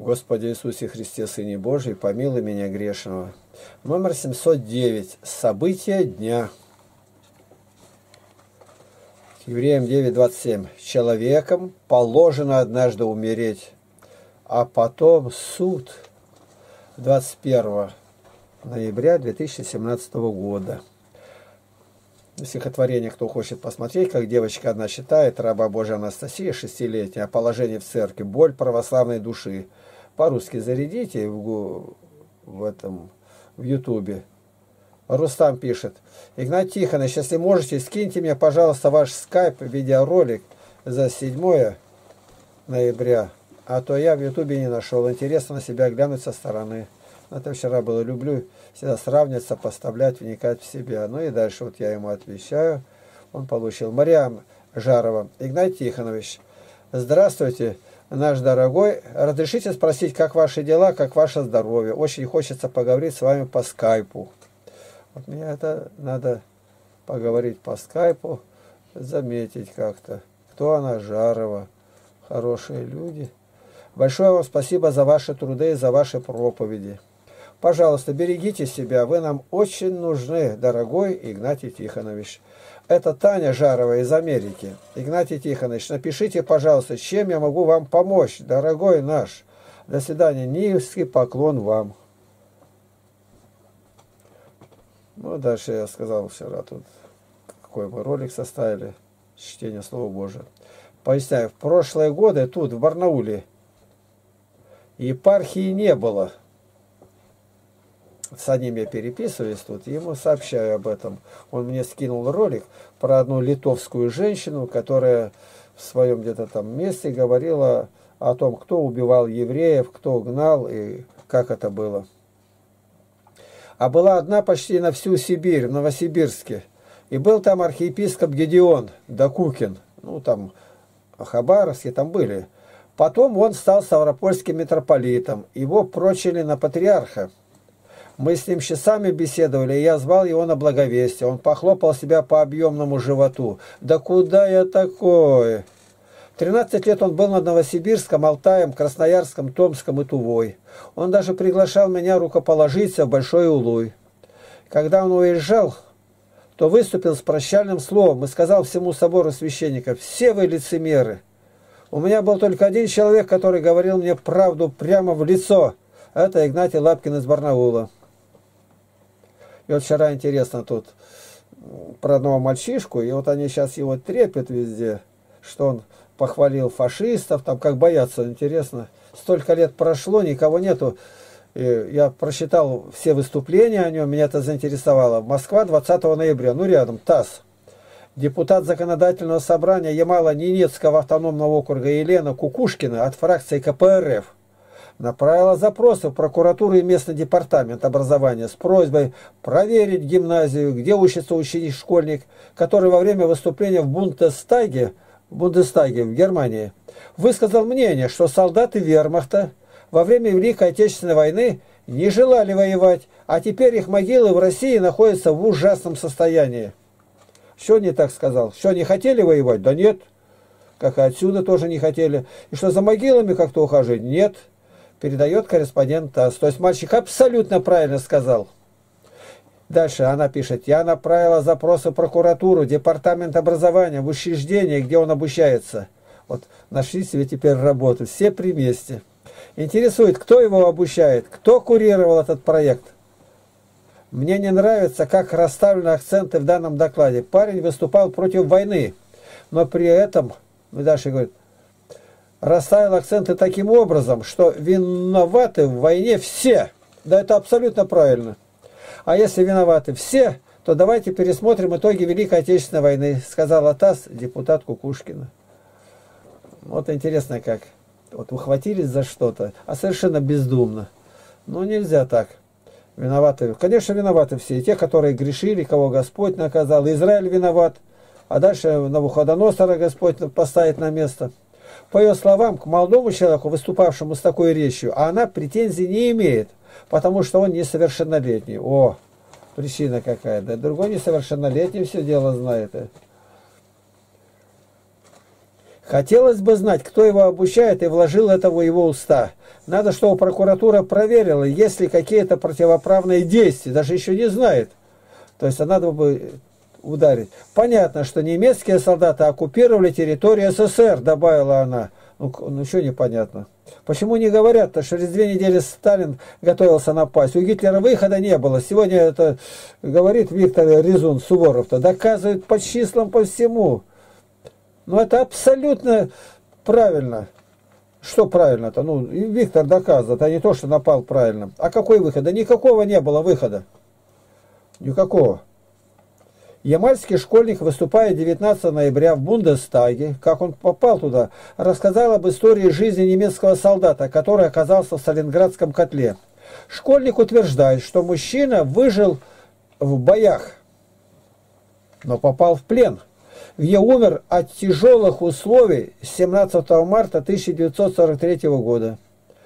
Господи Иисусе Христе, Сыне Божий, помилуй меня грешного. Номер 709. События дня. К Евреям 9:27. Человеком положено однажды умереть, а потом суд. 21 ноября 2017 года. Стихотворение, кто хочет посмотреть, как девочка одна читает, раба Божия Анастасия, 6-летняя, о положении в церкви, боль православной души. По-русски зарядите в Ютубе. Рустам пишет: Игнатий Тихонович, если можете, скиньте мне, пожалуйста, ваш скайп-видеоролик за 7 ноября, а то я в Ютубе не нашел. Интересно на себя глянуть со стороны. Это вчера было. Люблю всегда сравнивать, сопоставлять, вникать в себя. Ну и дальше вот я ему отвечаю. Он получил. Мария Жарова. Игнатий Тихонович, здравствуйте, наш дорогой. Разрешите спросить, как ваши дела, как ваше здоровье? Очень хочется поговорить с вами по скайпу. Вот мне это надо поговорить по скайпу, заметить как-то. Кто она, Жарова? Хорошие люди. Большое вам спасибо за ваши труды и за ваши проповеди. Пожалуйста, берегите себя, вы нам очень нужны, дорогой Игнатий Тихонович. Это Таня Жарова из Америки. Игнатий Тихонович, напишите, пожалуйста, чем я могу вам помочь, дорогой наш. До свидания, низкий поклон вам. Ну, дальше я сказал вчера тут, какой мы ролик составили, чтение Слова Божия. Поясняю, в прошлые годы тут, в Барнауле, епархии не было. С одним я переписываюсь тут, ему сообщаю об этом. Он мне скинул ролик про одну литовскую женщину, которая в своем где-то там месте говорила о том, кто убивал евреев, кто гнал и как это было. А была одна почти на всю Сибирь, в Новосибирске. И был там архиепископ Гедеон Докукин. Ну, там Хабаровске там были. Потом он стал ставропольским митрополитом. Его прочили на патриарха. Мы с ним часами беседовали, и я звал его на благовестие. Он похлопал себя по объемному животу. Да куда я такой? 13 лет он был над Новосибирском, Алтаем, Красноярском, Томском и Тувой. Он даже приглашал меня рукоположиться в Большой Улуй. Когда он уезжал, то выступил с прощальным словом и сказал всему собору священников: «Все вы лицемеры! У меня был только один человек, который говорил мне правду прямо в лицо. Это Игнатий Лапкин из Барнаула». И вот вчера интересно тут про одного мальчишку, и вот они сейчас его трепят везде, что он похвалил фашистов, там как боятся, интересно. Столько лет прошло, никого нету. И я прочитал все выступления о нем, меня это заинтересовало. Москва, 20 ноября, ну рядом, ТАСС. Депутат законодательного собрания Ямало-Ненецкого автономного округа Елена Кукушкина от фракции КПРФ направила запросы в прокуратуру и местный департамент образования с просьбой проверить гимназию, где учится ученик-школьник, который во время выступления в Бундестаге в Германии высказал мнение, что солдаты вермахта во время Великой Отечественной войны не желали воевать, а теперь их могилы в России находятся в ужасном состоянии. Что не так сказал? Что, не хотели воевать? Да нет. Как и отсюда тоже не хотели. И что, за могилами как-то ухаживать? Нет. Передает корреспондент ТАСС. То есть мальчик абсолютно правильно сказал. Дальше она пишет: я направила запросы в прокуратуру, департамент образования, в учреждение, где он обучается. Вот нашли себе теперь работу. Все при месте. Интересует, кто его обучает, кто курировал этот проект. Мне не нравится, как расставлены акценты в данном докладе. Парень выступал против войны, но при этом, дальше говорит, расставил акценты таким образом, что виноваты в войне все. Да это абсолютно правильно. А если виноваты все, то давайте пересмотрим итоги Великой Отечественной войны, сказала ТАСС депутат Кукушкина. Вот интересно как. Вот ухватились за что-то, а совершенно бездумно. Ну нельзя так. Виноваты, конечно, виноваты все. И те, которые грешили, кого Господь наказал. Израиль виноват. А дальше Навуходоносора Господь поставит на место. По ее словам, к молодому человеку, выступавшему с такой речью, она претензий не имеет, потому что он несовершеннолетний. О, причина какая. Да другой несовершеннолетний все дело знает. Хотелось бы знать, кто его обучает и вложил это в его уста. Надо, чтобы прокуратура проверила, есть ли какие-то противоправные действия. Даже еще не знает. То есть надо бы ударить. Понятно, что немецкие солдаты оккупировали территорию СССР, добавила она. Ну что непонятно. Почему не говорят-то, что через 2 недели Сталин готовился напасть? У Гитлера выхода не было. Сегодня это говорит Виктор Резун, Суворов-то. Доказывает по числам, по всему. Но это абсолютно правильно. Что правильно-то? Ну, Виктор доказывает, а не то, что напал правильно. А какой выход? Да никакого не было выхода. Никакого. Ямальский школьник, выступая 19 ноября в Бундестаге, как он попал туда, рассказал об истории жизни немецкого солдата, который оказался в Сталинградском котле. Школьник утверждает, что мужчина выжил в боях, но попал в плен, где умер от тяжелых условий 17 марта 1943 года.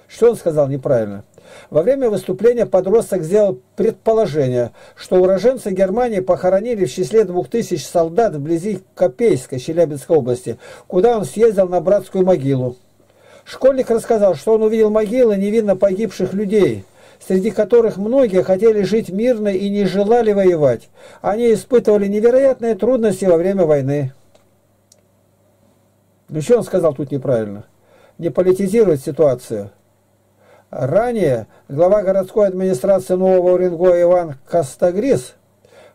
Что он сказал неправильно? Во время выступления подросток сделал предположение, что уроженцы Германии похоронили в числе 2000 солдат вблизи Копейска, Челябинской области, куда он съездил на братскую могилу. Школьник рассказал, что он увидел могилы невинно погибших людей, среди которых многие хотели жить мирно и не желали воевать. Они испытывали невероятные трудности во время войны. Но еще он сказал тут неправильно. Не политизировать ситуацию. Ранее глава городской администрации Нового Уренгоя Иван Костогриз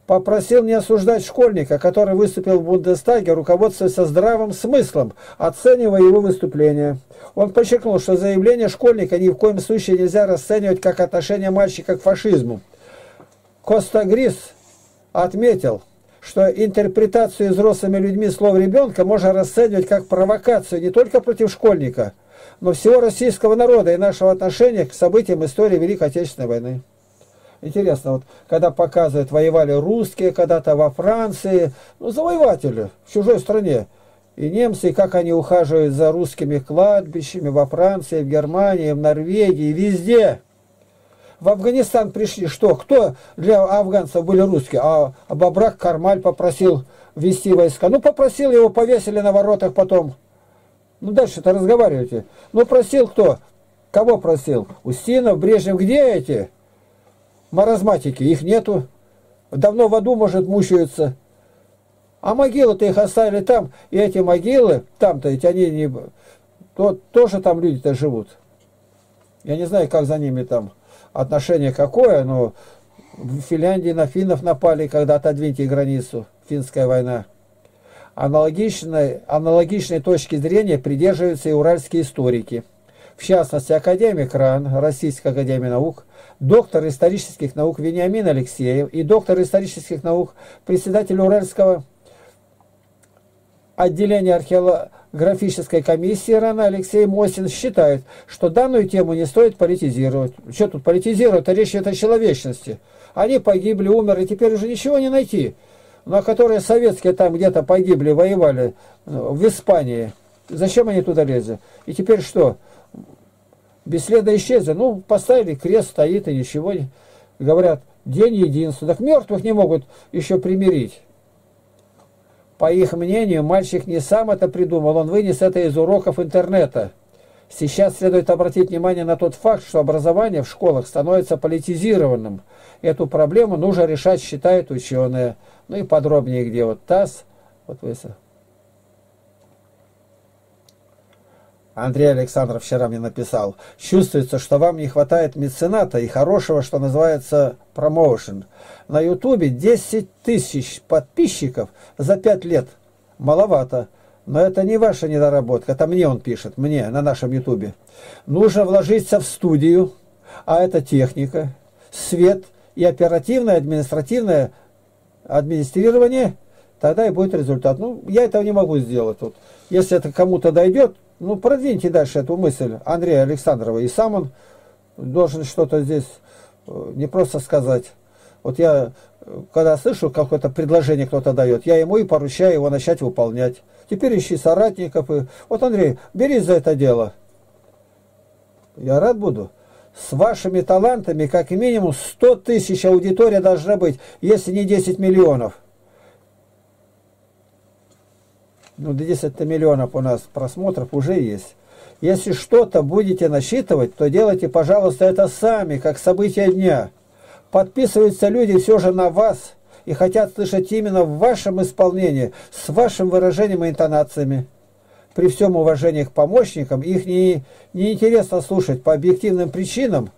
попросил не осуждать школьника, который выступил в Бундестаге, руководствуясь здравым смыслом, оценивая его выступление. Он подчеркнул, что заявление школьника ни в коем случае нельзя расценивать как отношение мальчика к фашизму. Костогриз отметил, что интерпретацию взрослыми людьми слов ребенка можно расценивать как провокацию не только против школьника, но всего российского народа и нашего отношения к событиям истории Великой Отечественной войны. Интересно, вот когда показывают, воевали русские когда-то во Франции, ну завоеватели в чужой стране, и немцы, и как они ухаживают за русскими кладбищами во Франции, в Германии, в Норвегии, везде. В Афганистан пришли что? Кто для афганцев были русские? А Бабрак Кармаль попросил вести войска. Ну попросил, его повесили на воротах потом. Ну дальше-то разговаривайте. Ну просил кто? Кого просил? Устинов, Брежнев, где эти маразматики? Их нету. Давно в аду, может, мучаются. А могилы-то их оставили там. И эти могилы, там-то ведь они не... Тоже там люди-то живут. Я не знаю, как за ними там отношение какое, но в Финляндии на финнов напали, когда отодвиньте границу. Финская война. Аналогичной точки зрения придерживаются и уральские историки. В частности, академик РАН, Российской академии наук, доктор исторических наук Вениамин Алексеев и доктор исторических наук, председатель Уральского отделения археографической комиссии РАНа Алексей Мосин считает, что данную тему не стоит политизировать. Что тут политизировать? Речь идет о человечности. Они погибли, умерли, теперь уже ничего не найти. Но которые советские там где-то погибли, воевали в Испании. Зачем они туда лезли? И теперь что? Без следа исчезли. Ну, поставили крест, стоит и ничего. Говорят, день единства. Так мертвых не могут еще примирить. По их мнению, мальчик не сам это придумал. Он вынес это из уроков интернета. Сейчас следует обратить внимание на тот факт, что образование в школах становится политизированным. Эту проблему нужно решать, считают ученые. Ну и подробнее, где вот ТАСС. Вот высо. Андрей Александров вчера мне написал. Чувствуется, что вам не хватает мецената и хорошего, что называется, промоушен. На Ютубе 10 тысяч подписчиков за 5 лет. Маловато. Но это не ваша недоработка. Это мне он пишет. Мне, на нашем Ютубе. Нужно вложиться в студию. А это техника, свет и оперативное, административное администрирование, тогда и будет результат. Ну, я этого не могу сделать. Вот. Если это кому-то дойдет, ну, продвиньте дальше эту мысль Андрея Александрова. И сам он должен что-то здесь не просто сказать. Вот я, когда слышу, какое-то предложение кто-то дает, я ему и поручаю его начать выполнять. Теперь ищи соратников. И... Вот, Андрей, берись за это дело. Я рад буду. С вашими талантами как минимум 100 тысяч аудитория должна быть, если не 10 миллионов. ну, до 10 миллионов у нас просмотров уже есть. Если что-то будете насчитывать, то делайте, пожалуйста, это сами, как события дня. Подписываются люди все же на вас и хотят слышать именно в вашем исполнении, с вашим выражением и интонациями. При всем уважении к помощникам, их неинтересно слушать по объективным причинам,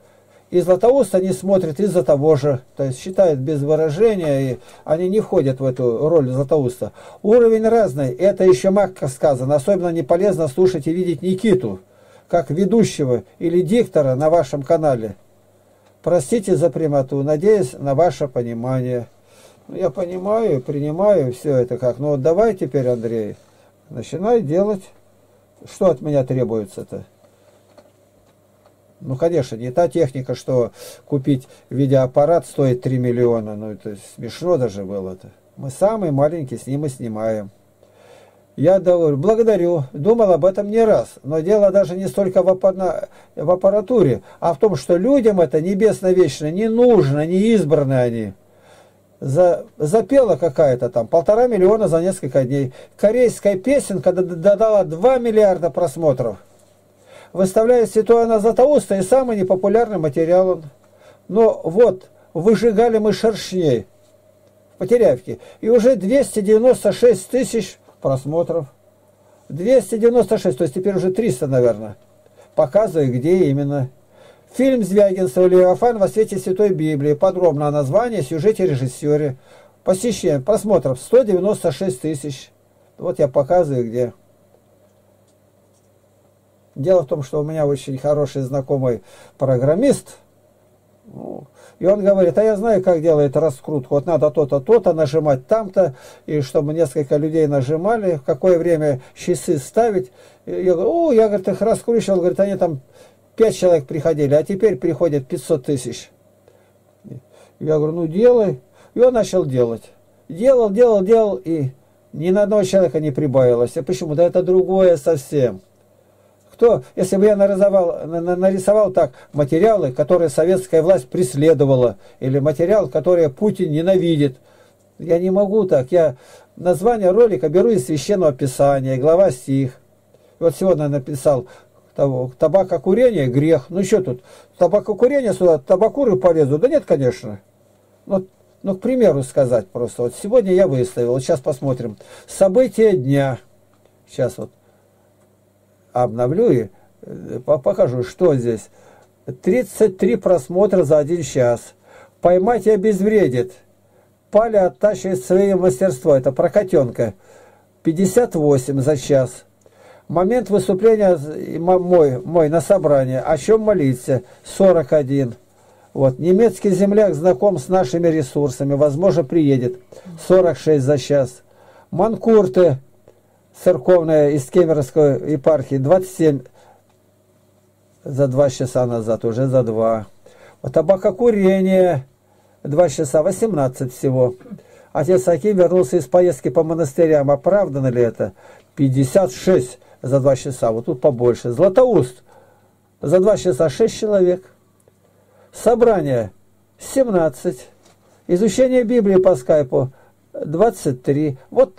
и Златоуст они смотрят из-за того же, то есть считают без выражения, и они не входят в эту роль Златоуста. Уровень разный, это еще мягко сказано, особенно не полезно слушать и видеть Никиту, как ведущего или диктора на вашем канале. Простите за прямоту, надеюсь на ваше понимание. Я понимаю, принимаю все это как, но вот давай теперь, Андрей, начинай делать, что от меня требуется-то. Ну, конечно, не та техника, что купить видеоаппарат стоит 3 миллиона. Ну, это смешно даже было-то. Мы самый маленький, с ним и снимаем. Я говорю, благодарю. Думал об этом не раз. Но дело даже не столько в аппаратуре, а в том, что людям это небесно-вечно не нужно, не избраны они. Запела какая-то там 1,5 миллиона за несколько дней. Корейская песенка додала 2 миллиарда просмотров. Выставляет Светлана Златоуста и самый непопулярный материал он. Но вот, выжигали мы шершней в Потерявке. И уже 296 тысяч просмотров. 296, то есть теперь уже 300, наверное. Показываю, где именно. Фильм Звягинцева «Левиафан во свете Святой Библии». Подробно о названии, сюжете, режиссере. Посещаем просмотров 196 тысяч. Вот я показываю, где. Дело в том, что у меня очень хороший знакомый программист, и он говорит, а я знаю, как делает раскрутку, вот надо то-то, то-то, нажимать там-то, и чтобы несколько людей нажимали, в какое время часы ставить. И я говорю, о, я, говорит, их раскручивал, говорит, они там 5 человек приходили, а теперь приходят 500 тысяч. Я говорю, ну делай. И он начал делать. Делал, делал, делал, и ни на одного человека не прибавилось. А почему? Да это другое совсем. То, если бы я нарисовал так материалы, которые советская власть преследовала, или материал, который Путин ненавидит. Я не могу так. Я название ролика беру из Священного Писания, глава, стих. Вот сегодня написал табакокурение – грех. Ну что тут, табакокурение сюда, табакуры полезут? Да нет, конечно. Вот, ну, к примеру сказать просто. Вот сегодня я выставил, вот сейчас посмотрим. События дня. Сейчас вот. Обновлю и покажу, что здесь. 33 просмотра за 1 час. Поймать и обезвредит. Паля оттачивает свое мастерство. Это про котенка. 58 за час. Момент выступления мой на собрание. О чем молиться? 41. Вот. Немецкий земляк знаком с нашими ресурсами. Возможно, приедет. 46 за час. Манкурты. Церковная из Кемеровской епархии 27 за 2 часа назад, уже за 2. Вот табакокурение 2 часа, 18 всего. Отец Аким вернулся из поездки по монастырям. Оправдано ли это? 56 за 2 часа, вот тут побольше. Златоуст за 2 часа 6 человек. Собрание 17. Изучение Библии по скайпу 23. Вот.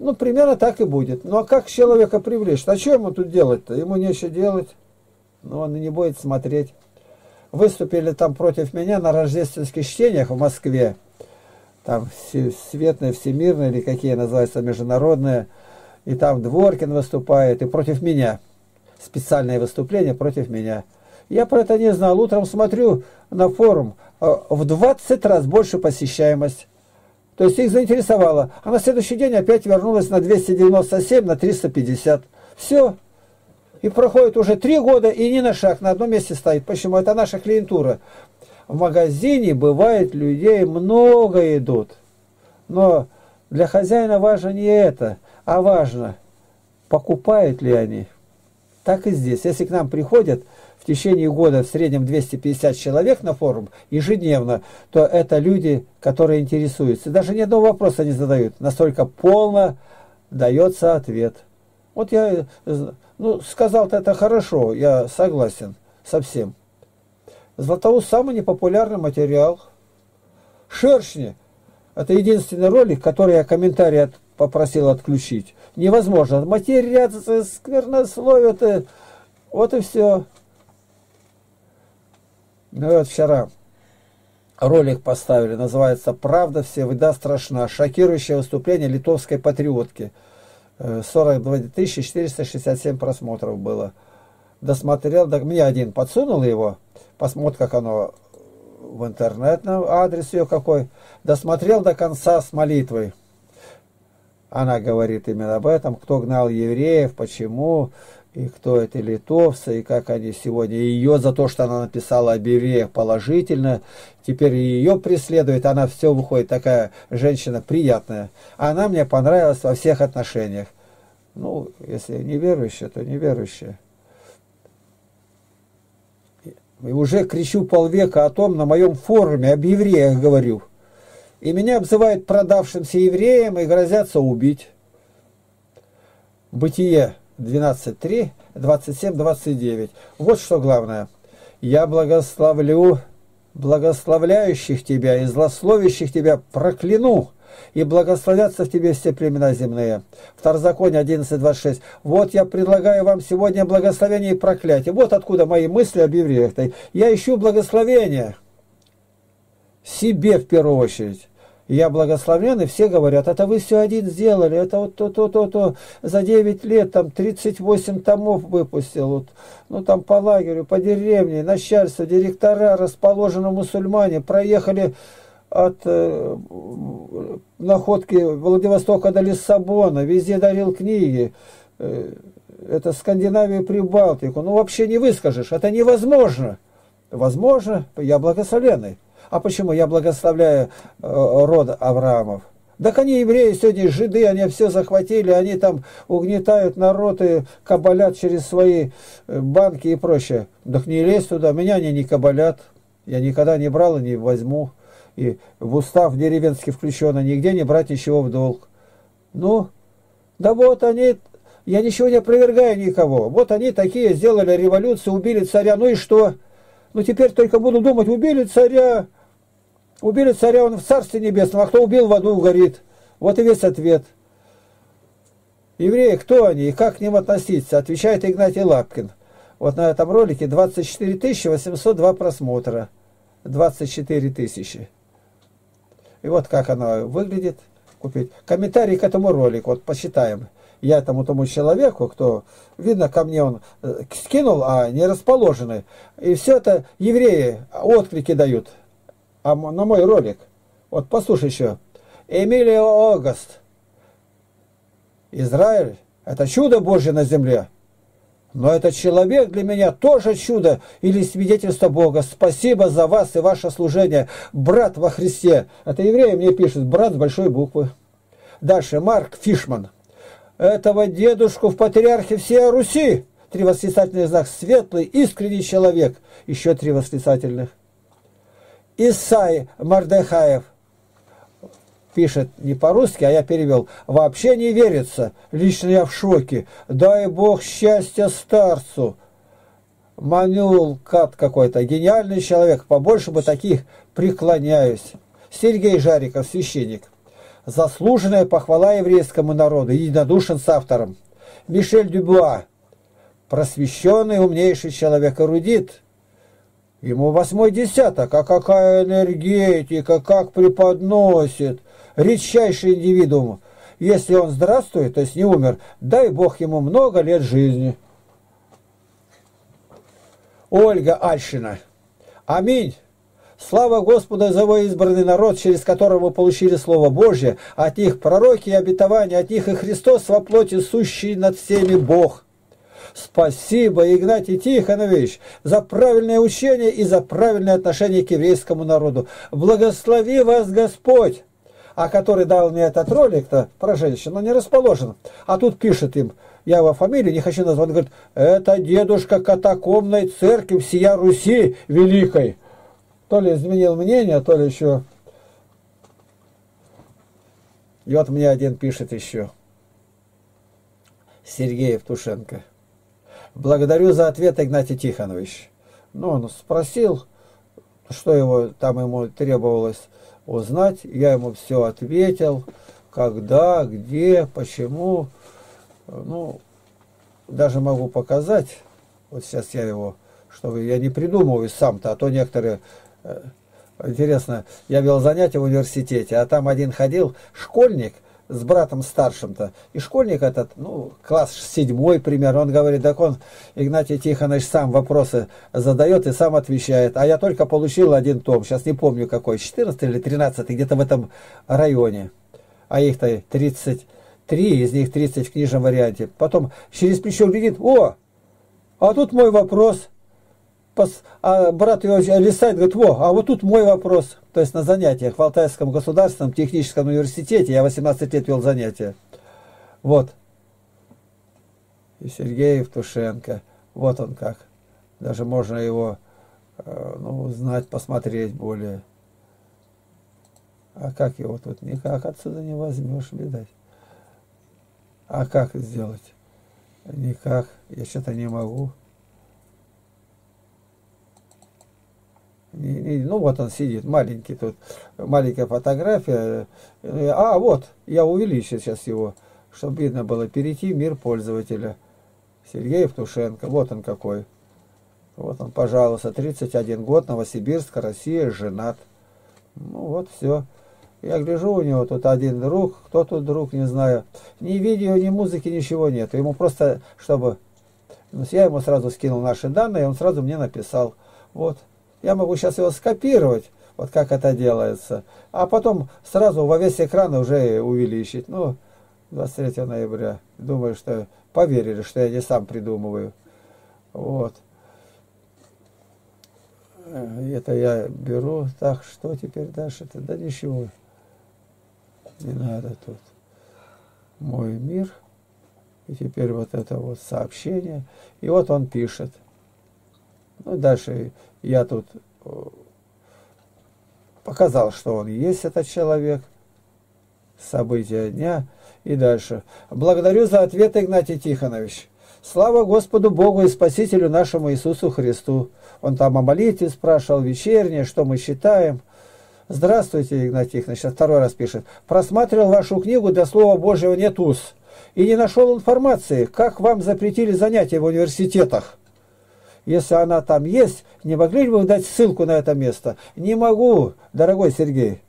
Ну, примерно так и будет. Ну, а как человека привлечь? А что ему тут делать-то? Ему нечего делать. Ну, он и не будет смотреть. Выступили там против меня на рождественских чтениях в Москве. Там светные, всемирные, или какие называются, международные. И там Дворкин выступает. И против меня. Специальное выступление против меня. Я про это не знал. Утром смотрю на форум. В 20 раз больше посещаемость. То есть их заинтересовало. А на следующий день опять вернулась на 297, на 350. Все. И проходит уже 3 года, и ни на шаг, на одном месте стоит. Почему? Это наша клиентура. В магазине бывает людей много идут. Но для хозяина важно не это, а важно, покупают ли они. Так и здесь. Если к нам приходят в течение года в среднем 250 человек на форум ежедневно, то это люди, которые интересуются. Даже ни одного вопроса не задают. Настолько полно дается ответ. Вот я, ну, сказал-то это хорошо, я согласен со всем. Златоуст самый непопулярный материал. Шершни. Это единственный ролик, который я комментарий попросил отключить. невозможно. Матерятся, сквернословят, вот и все. Ну вот вчера ролик поставили, называется «Правда всегда страшна. Шокирующее выступление литовской патриотки». 42 467 просмотров было. Досмотрел, да, мне один подсунул его, посмотрим, как оно в интернетном адрес ее какой. Досмотрел до конца с молитвой. Она говорит именно об этом, кто гнал евреев, почему, и кто это литовцы, и как они сегодня ее за то, что она написала об евреях положительно, теперь ее преследует, она все выходит, такая женщина приятная. Она мне понравилась во всех отношениях. Ну, если неверующая, то неверующая. И уже кричу полвека о том, на моем форуме об евреях говорю. И меня обзывают продавшимся евреем и грозятся убить. Бытие 12.3, 27-29. Вот что главное. «Я благословлю благословляющих тебя и злословящих тебя прокляну, и благословятся в тебе все племена земные». Второзаконие 11.26. «Вот я предлагаю вам сегодня благословение и проклятие». Вот откуда мои мысли об евреях. Я ищу благословение. Себе в первую очередь. Я благословлен, и все говорят, это вы все один сделали, это вот то. За 9 лет там 38 томов выпустил, вот, ну там по лагерю, по деревне, начальство, директора, расположены мусульмане, проехали от находки Владивостока до Лиссабона, везде дарил книги, это Скандинавию и Прибалтику, ну вообще не выскажешь, это невозможно. Возможно, я благословенный. А почему я благословляю род Авраамов? Да они евреи, сегодня жиды, они все захватили, они там угнетают народ и кабалят через свои банки и прочее. Так не лезь туда, меня они не кабалят, я никогда не брал и не возьму. И в устав деревенский включено, нигде не брать ничего в долг. Ну, да вот они, я ничего не опровергаю никого, вот они такие сделали революцию, убили царя, ну и что? Ну теперь только буду думать, убили царя, он в Царстве Небесном, а кто убил, в аду горит. Вот и весь ответ. Евреи, кто они и как к ним относиться, отвечает Игнатий Лапкин. Вот на этом ролике 24 802 просмотра. 24 тысячи. И вот как она выглядит. Купить. Комментарий к этому ролику, вот посчитаем. Я тому человеку, кто, видно, ко мне он скинул, а не расположены. И все это евреи отклики дают. А на мой ролик. Вот послушай еще. Эмилия Огаст. Израиль – это чудо Божье на земле. Но этот человек для меня тоже чудо или свидетельство Бога. Спасибо за вас и ваше служение. Брат во Христе. Это евреи мне пишут. Брат с большой буквы. Дальше. Марк Фишман. Этого дедушку в патриархе всей Руси. 3 восклицательный знак. Светлый, искренний человек. Еще 3 восклицательных. Исай Мардыхаев пишет не по-русски, а я перевел. Вообще не верится. Лично я в шоке. Дай Бог счастья старцу. Манул Кат какой-то. Гениальный человек. Побольше бы таких преклоняюсь. Сергей Жариков, священник. Заслуженная похвала еврейскому народу, единодушен с автором. Мишель Дюбуа, просвещенный, умнейший человек, эрудит. Ему 8 десяток, а какая энергетика, как преподносит. Редчайший индивидуум. Если он здравствует, то есть не умер, дай Бог ему много лет жизни. Ольга Альшина. Аминь. Слава Господу за его избранный народ, через которого получили Слово Божье, от них пророки и обетования, от них и Христос во плоти, сущий над всеми Бог. Спасибо, Игнатий Тихонович, за правильное учение и за правильное отношение к еврейскому народу. Благослови вас Господь! А который дал мне этот ролик-то про женщину, он не расположен. А тут пишет им, я его фамилию не хочу назвать, он говорит, это дедушка катакомной церкви всея Руси Великой. То ли изменил мнение, то ли еще. И вот мне один пишет еще. Сергей Евтушенко. Благодарю за ответ, Игнатий Тихонович. Ну, он спросил, что его там ему требовалось узнать. Я ему все ответил. Когда, где, почему. Ну, даже могу показать. Вот сейчас я его, чтобы я не придумываю сам-то, а то некоторые... Интересно, я вел занятия в университете, а там один ходил, школьник, с братом старшим-то. И школьник этот, ну, класс 7 примерно, он говорит, так он, Игнатий Тихонович, сам вопросы задает и сам отвечает. А я только получил один том, сейчас не помню какой, 14 или 13, где-то в этом районе. А их-то 33, из них 30 в книжном варианте. Потом через плечо глядит, о, а тут мой вопрос. А брат его листает, говорит, во, а вот тут мой вопрос. То есть на занятиях в Алтайском государственном техническом университете, я 18 лет вел занятия. Вот. И Сергей Евтушенко. Вот он как. Даже можно его, ну, узнать, посмотреть более. А как его тут? Никак отсюда не возьмешь, видать. А как сделать? Никак. Я что-то не могу. Ну, вот он сидит, маленький тут, маленькая фотография. А, вот, я увеличу сейчас его, чтобы видно было. Перейти в мир пользователя. Сергей Евтушенко, вот он какой. Вот он, пожалуйста, 31 год, Новосибирск, Россия, женат. Ну, вот все. Я гляжу, у него тут один друг, кто тут друг, не знаю. Ни видео, ни музыки, ничего нет. Ему просто, чтобы... Я ему сразу скинул наши данные, он сразу мне написал. Вот. Я могу сейчас его скопировать, вот как это делается, а потом сразу во весь экран уже увеличить. Ну, 23 ноября. Думаю, что поверили, что я не сам придумываю. Вот. Это я беру. Так, что теперь дальше-то? Да ничего. Не надо тут. Мой мир. И теперь вот это вот сообщение. И вот он пишет. Ну, дальше я тут показал, что он есть, этот человек. События дня. И дальше. Благодарю за ответ, Игнатий Тихонович. Слава Господу Богу и Спасителю нашему Иисусу Христу. Он там о молитве спрашивал, вечернее, что мы читаем. Здравствуйте, Игнатий Тихонович. Сейчас второй раз пишет. Просматривал вашу книгу «До Слова Божьего нет уз». И не нашел информации, как вам запретили занятия в университетах. Если она там есть, не могли бы вы дать ссылку на это место? Не могу, дорогой Сергей,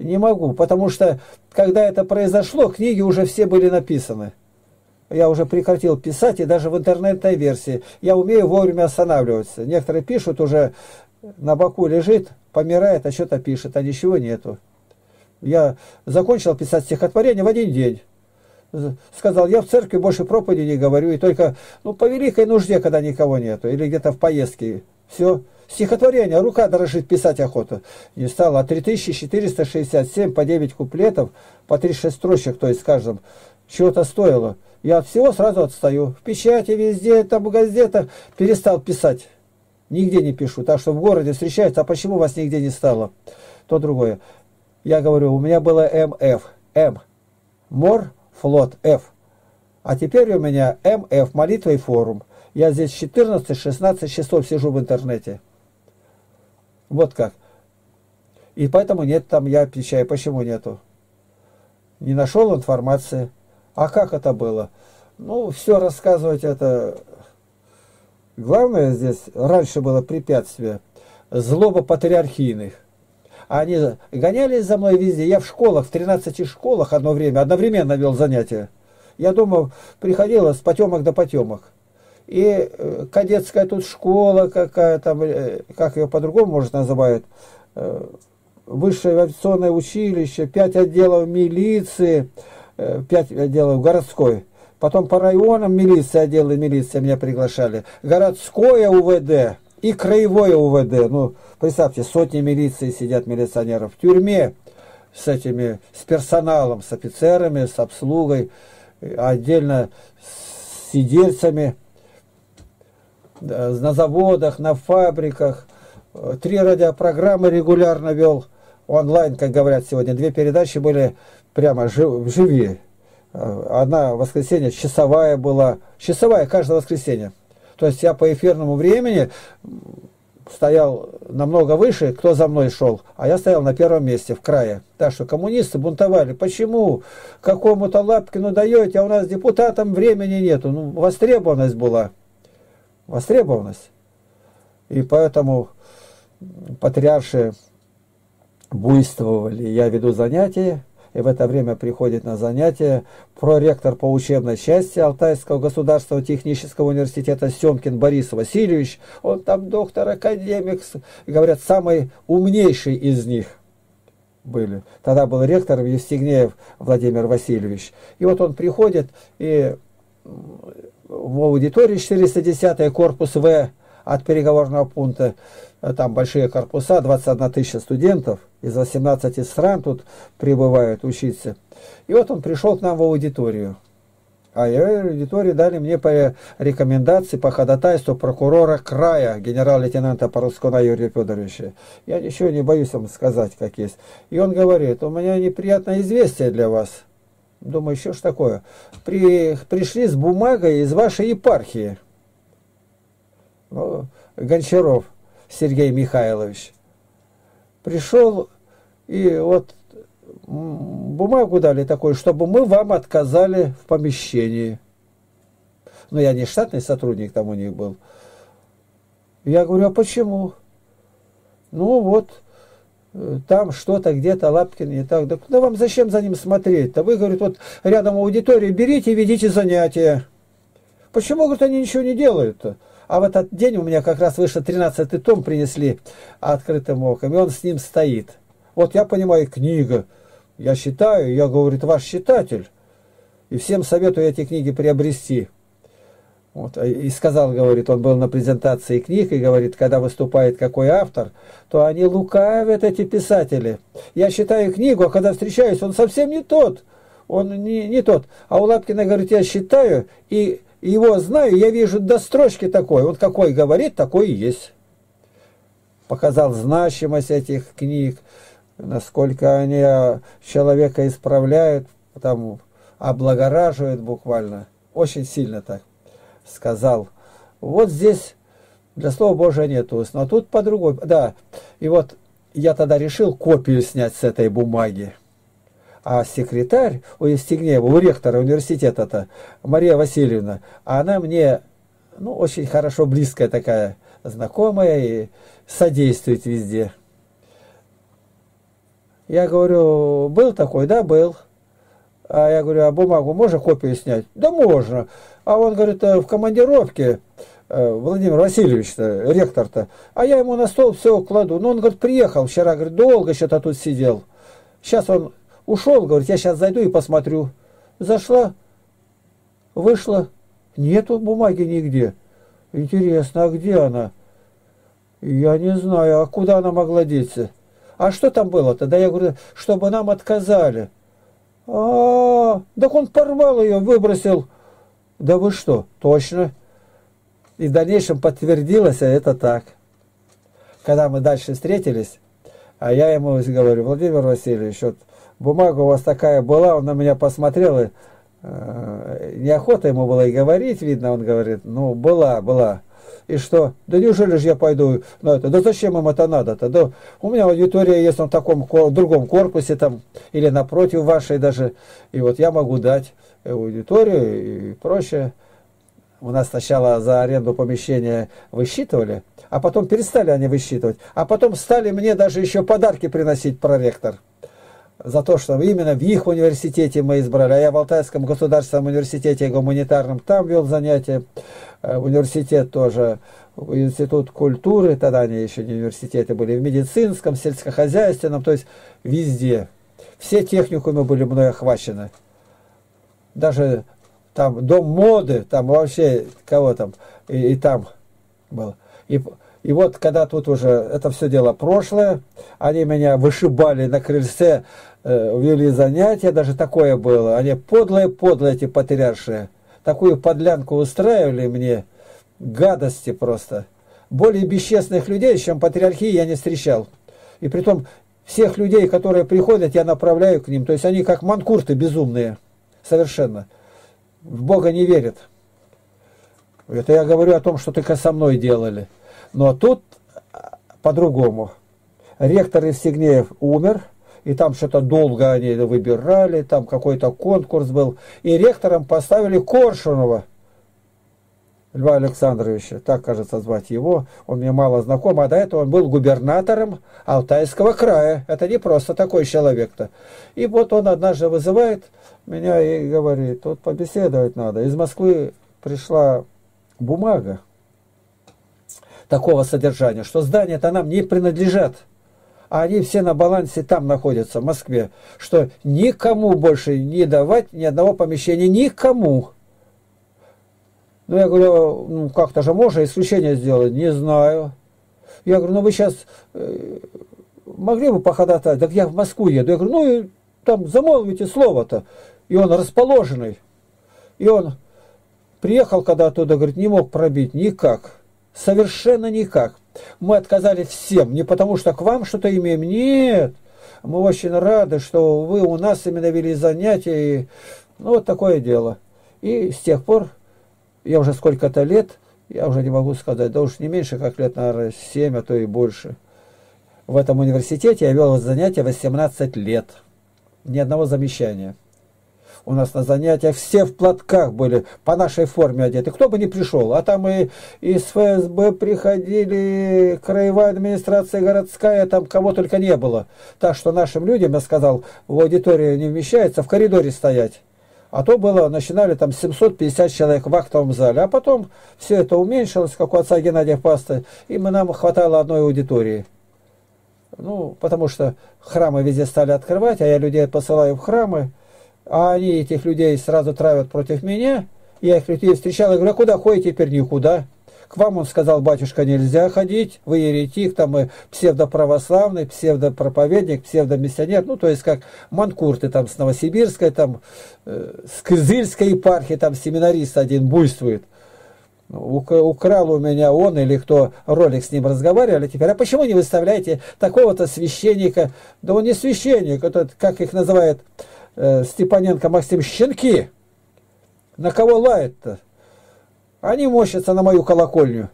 не могу, потому что, когда это произошло, книги уже все были написаны. Я уже прекратил писать, и даже в интернетной версии. Я умею вовремя останавливаться. Некоторые пишут, уже на боку лежит, помирает, а что-то пишет, а ничего нету. Я закончил писать стихотворение в один день. Сказал, я в церкви больше проповеди не говорю, и только, ну, по великой нужде, когда никого нету, или где-то в поездке. Все, стихотворение, рука дрожит, писать охота. Не стало, а 3467 по 9 куплетов, по 36 строчек, то есть в каждом, чего-то стоило. Я от всего сразу отстаю. В печати, везде, там, в газетах перестал писать. Нигде не пишу, так что в городе встречаются, а почему вас нигде не стало? То другое. Я говорю, у меня было МФ, Мор, Флот F. А теперь у меня МФ, молитва и форум. Я здесь 14-16 часов сижу в интернете. Вот как. И поэтому нет там, я отвечаю, почему нету. Не нашел информации. А как это было? Ну, все рассказывать это... Главное здесь, раньше было препятствие. Злоба патриархийных. Они гонялись за мной везде. Я в школах, в 13 школах одно время, одновременно вел занятия. Я думал, приходилось с потемок до потемок. И кадетская тут школа какая-то, как ее по-другому, может, называют, высшее авиационное училище, 5 отделов милиции, 5 отделов городской. Потом по районам милиции, отделы милиции меня приглашали. Городское УВД. И краевое УВД, ну, представьте, сотни милиции сидят, милиционеров в тюрьме с этими, с персоналом, с офицерами, с обслугой, отдельно с сидельцами, на заводах, на фабриках. 3 радиопрограммы регулярно вел, онлайн, как говорят сегодня. 2 передачи были прямо живые. Одна воскресенье, часовая была, часовая каждое воскресенье. То есть я по эфирному времени стоял намного выше, кто за мной шел, а я стоял на первом месте, в крае. Так что коммунисты бунтовали. Почему? Какому-то Лапкину даете, а у нас депутатам времени нету. Ну, востребованность была. Востребованность. И поэтому патриарши буйствовали. Я веду занятия, и в это время приходит на занятия проректор по учебной части Алтайского государственного технического университета Семкин Борис Васильевич. Он там доктор-академик, говорят, самый умнейший из них были. Тогда был ректором Евстигнеев Владимир Васильевич. И вот он приходит, и в аудитории 410-й корпус В от переговорного пункта, там большие корпуса, 21 тысяча студентов из 18 стран тут прибывают учиться. И вот он пришел к нам в аудиторию. А аудиторию дали мне по рекомендации, по ходатайству прокурора края, генерал-лейтенанта Парускуна Юрия Петровича. Я ничего не боюсь вам сказать, как есть. И он говорит: у меня неприятное известие для вас. Думаю, что ж такое? Пришли с бумагой из вашей епархии. Ну, Гончаров Сергей Михайлович пришел, и вот бумагу дали такую, чтобы мы вам отказали в помещении. Но я не штатный сотрудник там у них был. Я говорю: а почему? Ну вот, там что-то где-то Лапкин не так. Да куда вам, зачем за ним смотреть-то? Вы, говорит, вот рядом аудиторию берите и ведите занятия. Почему, говорит, они ничего не делают-то? А в этот день у меня как раз вышел 13-й том, принесли открытым оком, и он с ним стоит. Вот я понимаю, книга, я считаю, я, говорит, ваш читатель, и всем советую эти книги приобрести. Вот. И сказал, говорит, он был на презентации книг, и говорит, когда выступает какой автор, то они лукавят, эти писатели. Я читаю книгу, а когда встречаюсь, он совсем не тот, он не тот. А у Лапкина, говорит, я считаю, и... его знаю, я вижу до строчки такой. Вот какой говорит, такой и есть. Показал значимость этих книг, насколько они человека исправляют, там, облагораживают буквально. Очень сильно так сказал. Вот здесь для слова Божия нет уст. Но тут по-другому. Да, и вот я тогда решил копию снять с этой бумаги. А секретарь у Евстигнеева, у ректора университета-то, Мария Васильевна, она мне, ну, очень хорошо близкая такая, знакомая, и содействует везде. Я говорю: был такой? Да, был. А я говорю: а бумагу можно копию снять? Да, можно. А он, говорит, в командировке, Владимир Васильевич-то, ректор-то, а я ему на стол все кладу. Ну, он, говорит, приехал вчера, говорит, долго что-то тут сидел. Сейчас он... ушел, говорит, я сейчас зайду и посмотрю. Зашла, вышла, нету бумаги нигде. Интересно, а где она? Я не знаю, а куда она могла деться? А что там было-то? Да я говорю, чтобы нам отказали. А-а-а, так он порвал ее, выбросил. Да вы что, точно. И в дальнейшем подтвердилось, а это так. Когда мы дальше встретились, а я ему говорю: Владимир Васильевич, вот бумага у вас такая была, он на меня посмотрел, и неохота ему было и говорить, видно, он говорит: ну, была. И что? Да неужели же я пойду на это? Да зачем им это надо-то? Да у меня аудитория есть на таком, другом корпусе, там, или напротив вашей даже, и вот я могу дать аудиторию и прочее. У нас сначала за аренду помещения высчитывали, а потом перестали они высчитывать, а потом стали мне даже еще подарки приносить проректор. За то, что именно в их университете мы избрали. А я в Алтайском государственном университете гуманитарном там вел занятия. Университет тоже, институт культуры, тогда они еще не университеты были, в медицинском, сельскохозяйственном, то есть везде. Все техникумы были мной охвачены. Даже там дом моды, там вообще кого там, и там был. И вот, когда тут уже это все дело прошлое, они меня вышибали на крыльце, вели занятия, даже такое было. Они подлые эти патриарши. Такую подлянку устраивали мне, гадости просто. Более бесчестных людей, чем патриархии, я не встречал. И притом всех людей, которые приходят, я направляю к ним. То есть они как манкурты безумные, совершенно. В Бога не верят. Это я говорю о том, что только со мной делали. Но тут по-другому. Ректор Евстигнеев умер, и там что-то долго они выбирали, там какой-то конкурс был. И ректором поставили Коршунова Льва Александровича, так, кажется, звать его. Он мне мало знаком, а до этого он был губернатором Алтайского края. Это не просто такой человек-то. И вот он однажды вызывает меня и говорит, вот побеседовать надо. Из Москвы пришла бумага такого содержания, что здания-то нам не принадлежат. А они все на балансе там находятся, в Москве. Что никому больше не давать ни одного помещения, никому. Ну, я говорю, ну, как-то же можно исключение сделать? Не знаю. Я говорю, ну, вы сейчас могли бы походатайствовать? Так я в Москву еду. Я говорю, ну, и там замолвите слово-то. И он расположенный. И он приехал когда оттуда, говорит, не мог пробить никак. Совершенно никак. Мы отказали всем. Не потому, что к вам что-то имеем. Нет. Мы очень рады, что вы у нас именно вели занятия. И... Ну, вот такое дело. И с тех пор... Я уже сколько-то лет, я уже не могу сказать, да уж не меньше, как лет, наверное, 7, а то и больше. В этом университете я вел занятия 18 лет. Ни одного замечания. У нас на занятиях все в платках были, по нашей форме одеты. Кто бы ни пришел, а там и из ФСБ приходили, краевая администрация городская, там кого только не было. Так что нашим людям, я сказал, в аудиторию не вмещается, в коридоре стоять. А то было, начинали там 750 человек в актовом зале. А потом все это уменьшилось, как у отца Геннадия Пасты. И нам хватало одной аудитории. Ну, потому что храмы везде стали открывать, а я людей посылаю в храмы. А они этих людей сразу травят против меня. Я их людей встречал и говорю, а куда ходите теперь? Никуда. К вам, он сказал, батюшка, нельзя ходить. Вы еретик, там и псевдоправославный, псевдопроповедник, псевдомиссионер. Ну, то есть как манкурты там с Новосибирской, там с Кызыльской епархии, там семинарист один буйствует. Украл у меня он или кто ролик, с ним разговаривали теперь. А почему не выставляете такого-то священника? Да он не священник, это, как их называет Степаненко Максим, щенки. На кого лает-то? Они мощатся на мою колокольню.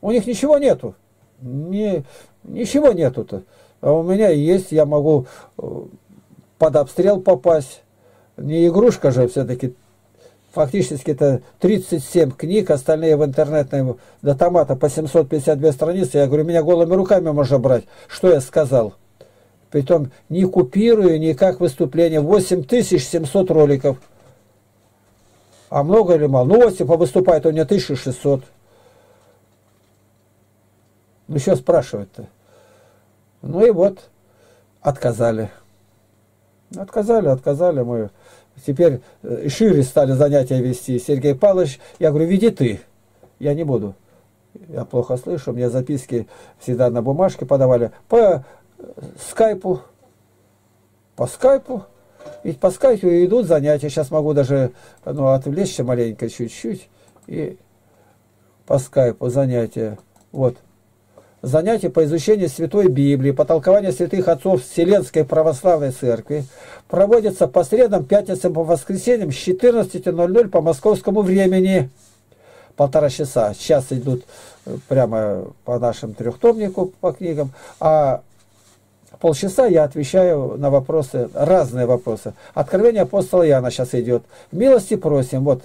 У них ничего нету. Ничего нету-то. А у меня есть, я могу под обстрел попасть. Не игрушка же все-таки. Фактически это 37 книг, остальные в интернетной до томата по 752 страницы. Я говорю, меня голыми руками можно брать. Что я сказал? Притом не купирую никак выступление. 8700 роликов. А много или мало? Ну, Осипов выступает, у меня 1600. Ну, что спрашивать-то? Ну, и вот, отказали. Отказали мы. Теперь шире стали занятия вести. Сергей Павлович, я говорю, веди ты. Я не буду. Я плохо слышу, мне записки всегда на бумажке подавали. По скайпу. Ведь по скайпу идут занятия. Сейчас могу даже отвлечься маленько чуть-чуть. И по скайпу занятия. Вот. Занятия по изучению Святой Библии, по толкованию святых отцов Вселенской Православной Церкви проводятся по средам, пятницам, по воскресеньям с 14:00 по московскому времени. Полтора часа. Сейчас идут прямо по нашему трехтомнику, по книгам. А полчаса я отвечаю на вопросы, разные вопросы. Откровение апостола Иоанна сейчас идет. Милости просим. Вот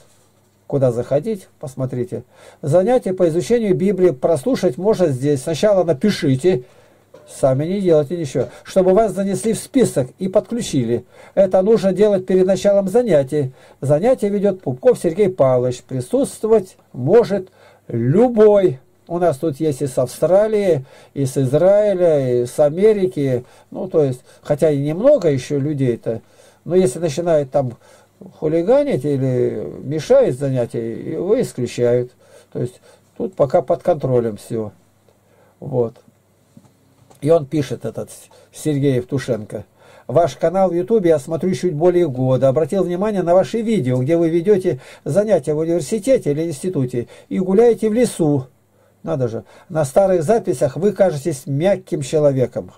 куда заходить, посмотрите. Занятия по изучению Библии прослушать можно здесь. Сначала напишите, сами не делайте ничего, чтобы вас занесли в список и подключили. Это нужно делать перед началом занятий. Занятие ведет Пупков Сергей Павлович. Присутствовать может любой. У нас тут есть и с Австралии, и с Израиля, и с Америки. Ну, то есть, хотя и немного еще людей-то, но если начинают там хулиганить или мешают занятия, его исключают. То есть, тут пока под контролем все. Вот. И он пишет, этот Сергей Евтушенко. Ваш канал в YouTube я смотрю чуть более года. Обратил внимание на ваши видео, где вы ведете занятия в университете или институте и гуляете в лесу. Надо же, на старых записях вы кажетесь мягким человеком.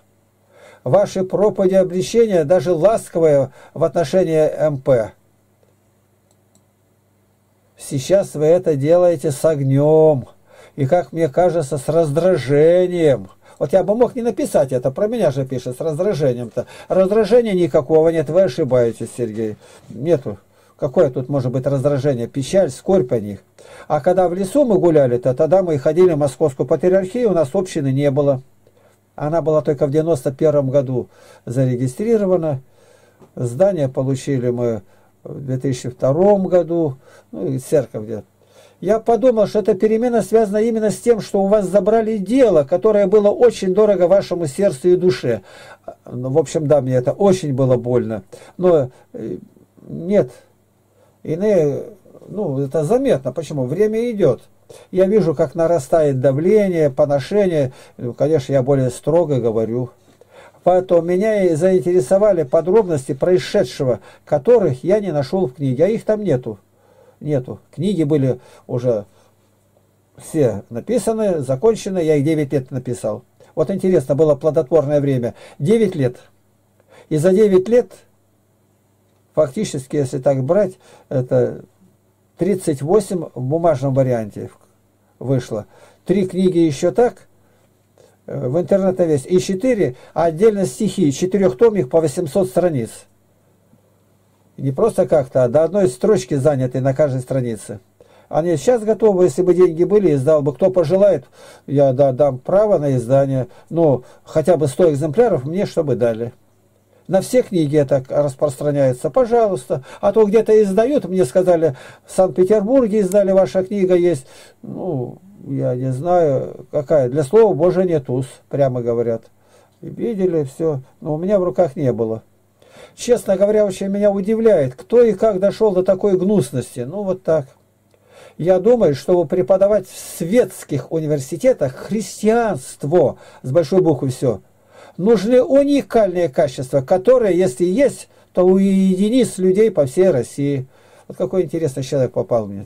Ваши проповеди обличения даже ласковые в отношении МП. Сейчас вы это делаете с огнем. И, как мне кажется, с раздражением. Вот я бы мог не написать это, про меня же пишет с раздражением-то. Раздражения никакого нет, вы ошибаетесь, Сергей. Нету. Какое тут может быть раздражение, печаль, скорбь о них. А когда в лесу мы гуляли-то, тогда мы ходили в Московскую патриархию, у нас общины не было. Она была только в 91 году зарегистрирована. Здание получили мы в 2002 году, ну и церковь где-то. Я подумал, что эта перемена связана именно с тем, что у вас забрали дело, которое было очень дорого вашему сердцу и душе. В общем, да, мне это очень было больно. Но нет, иные, ну, это заметно. Почему? Время идет. Я вижу, как нарастает давление, поношение. Ну, конечно, я более строго говорю. Поэтому меня и заинтересовали подробности происшедшего, которых я не нашел в книге. А их там нету. Нету. Книги были уже все написаны, закончены. Я их 9 лет написал. Вот интересно, было плодотворное время. 9 лет. И за 9 лет, фактически, если так брать, это 38 в бумажном варианте вышло. 3 книги еще так, в интернете весь. И 4, а отдельно стихи. 4 томик по 800 страниц. Не просто как-то, а до одной строчки заняты на каждой странице. Они сейчас готовы, если бы деньги были, издал бы. Кто пожелает, я дам право на издание. Ну, хотя бы 100 экземпляров мне чтобы дали. На все книги это распространяется. Пожалуйста. А то где-то издают, мне сказали, в Санкт-Петербурге издали, ваша книга есть. Ну, я не знаю, какая. Для слова Божия нет уз, прямо говорят. Видели, все. Но у меня в руках не было. Честно говоря, очень меня удивляет, кто и как дошел до такой гнусности. Ну, вот так. Я думаю, чтобы преподавать в светских университетах христианство, с большой буквы все, нужны уникальные качества, которые, если есть, то у единиц людей по всей России. Вот какой интересный человек попал мне.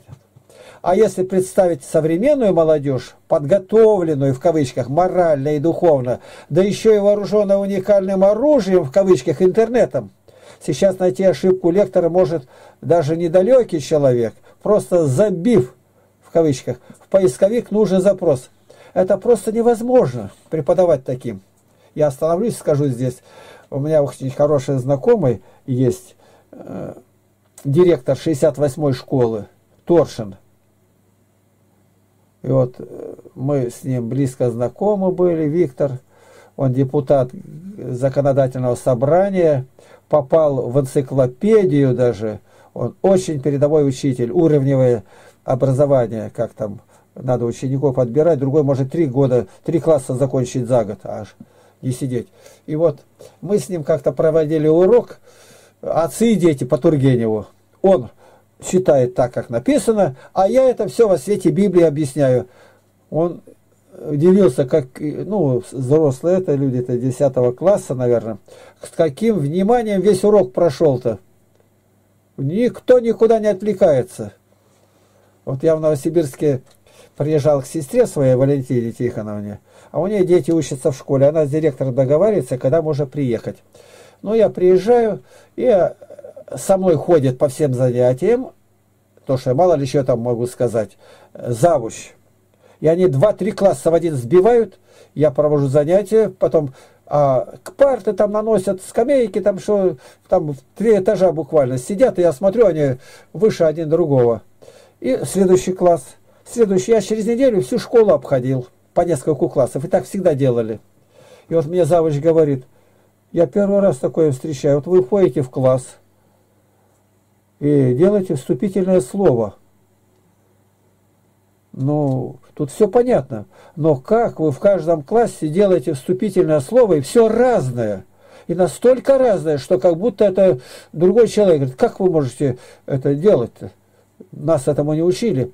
А если представить современную молодежь, подготовленную, в кавычках, морально и духовно, да еще и вооруженную уникальным оружием, в кавычках, интернетом, сейчас найти ошибку лектора может даже недалекий человек, просто забив, в кавычках, в поисковик нужен запрос. Это просто невозможно преподавать таким. Я остановлюсь, скажу здесь, у меня очень хороший знакомый есть, директор 68-й школы, Торшин. И вот мы с ним близко знакомы были, Виктор, он депутат законодательного собрания, попал в энциклопедию даже, он очень передовой учитель, уровневое образование, как там, надо учеников отбирать, другой может 3 класса закончить за год аж, не сидеть. И вот мы с ним как-то проводили урок, отцы и дети по Тургеневу, он читает так, как написано, а я это все во свете Библии объясняю. Он удивился, как, ну, взрослые это люди-то 10 класса, наверное, с каким вниманием весь урок прошел-то. Никто никуда не отвлекается. Вот я в Новосибирске приезжал к сестре своей, Валентине Тихоновне, а у нее дети учатся в школе, она с директором договаривается, когда можно приехать. Ну, я приезжаю, и со мной ходит по всем занятиям, то что мало ли еще там могу сказать, завуч. И они 2-3 класса в один сбивают, я провожу занятия, потом к парты там наносят, скамейки там, что там 3 этажа буквально сидят, и я смотрю, они выше один другого. И следующий класс, следующий. Я через неделю всю школу обходил по нескольку классов, и так всегда делали. И вот мне завуч говорит, я первый раз такое встречаю, вот вы ходите в класс, и делайте вступительное слово. Ну, тут все понятно. Но как вы в каждом классе делаете вступительное слово, и все разное. И настолько разное, что как будто это другой человек. Говорит, как вы можете это делать-то? Нас этому не учили.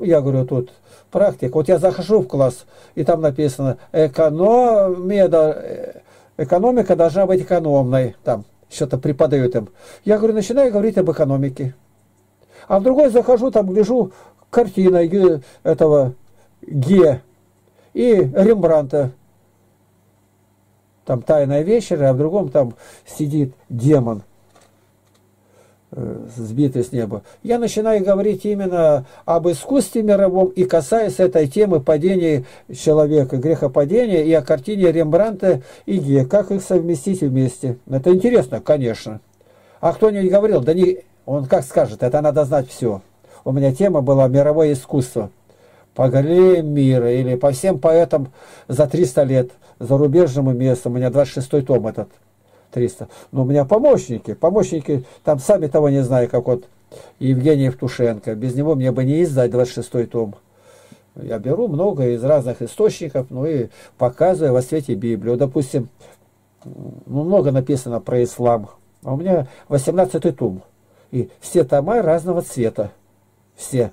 Я говорю, тут практика. Вот я захожу в класс, и там написано, экономика должна быть экономной. Там что-то преподают им. Я говорю, начинаю говорить об экономике. А в другой захожу, там гляжу, картина этого Ге и Рембрандта. Там «Тайная вечеря», а в другом там сидит демон. сбиты с неба. Я начинаю говорить именно об искусстве мировом и касаясь этой темы падения человека, грехопадения, и о картине Рембрандта и Ге, как их совместить вместе. Это интересно, конечно. А кто-нибудь говорил, да не, он как скажет, это надо знать все. У меня тема была «Мировое искусство». По горе мира или по всем поэтам за 300 лет, зарубежным и местом. У меня 26-й том этот. 300. Но у меня помощники, там сами того не знаю, как вот Евгений Евтушенко. Без него мне бы не издать 26-й том. Я беру много из разных источников, ну и показываю во свете Библию. Допустим, ну, много написано про ислам. А у меня 18-й том. И все тома разного цвета. Все.